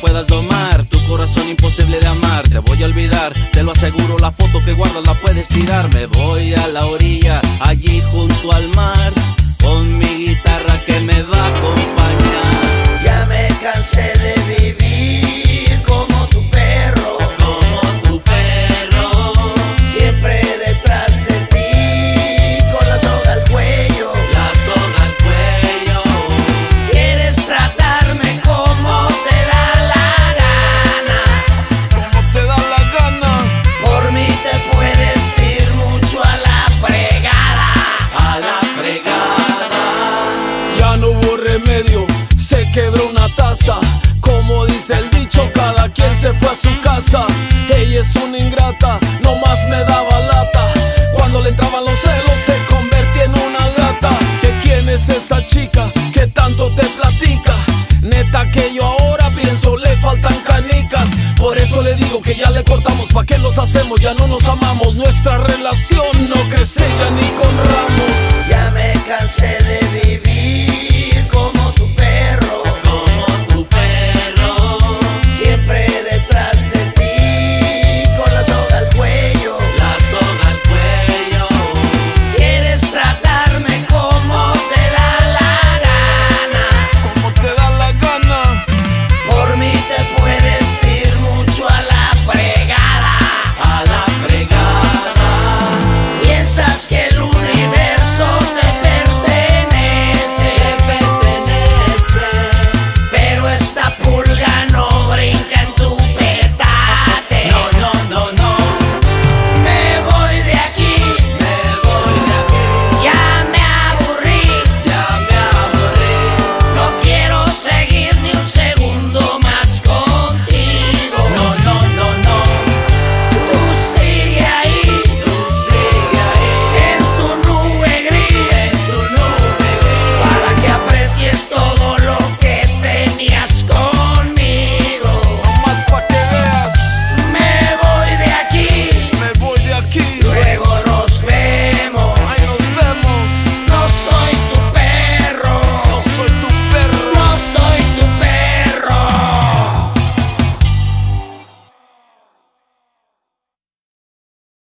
puedas domar, tu corazón imposible de amar. Te voy a olvidar, te lo aseguro, la foto que guardas la puedes tirar. Me voy a la orilla, allí junto al mar, con mi guitarra que me va a acompañar. Ya me cansé de vivir como tu perro, como tu perro, siempre detrás de ti, con la soga al cuello, la soga al cuello. Quieres tratarme como te da la gana, como te da la gana. Por mí te puedes ir mucho a la fregada, a la fregada. Ya no hubo remedio, se quebró una taza. Como dice el dicho, cada quien se fue a su casa. Ella es una ingrata, nomás me daba lata. Cuando le entraban los celos se convertía en una gata. ¿Que quién es esa chica que tanto te platica? Neta que yo ahora pienso le faltan canicas. Por eso le digo que ya le cortamos, ¿pa' qué nos hacemos? Ya no nos amamos, nuestra relación no crece ya ni con ramos. Ya me cansé de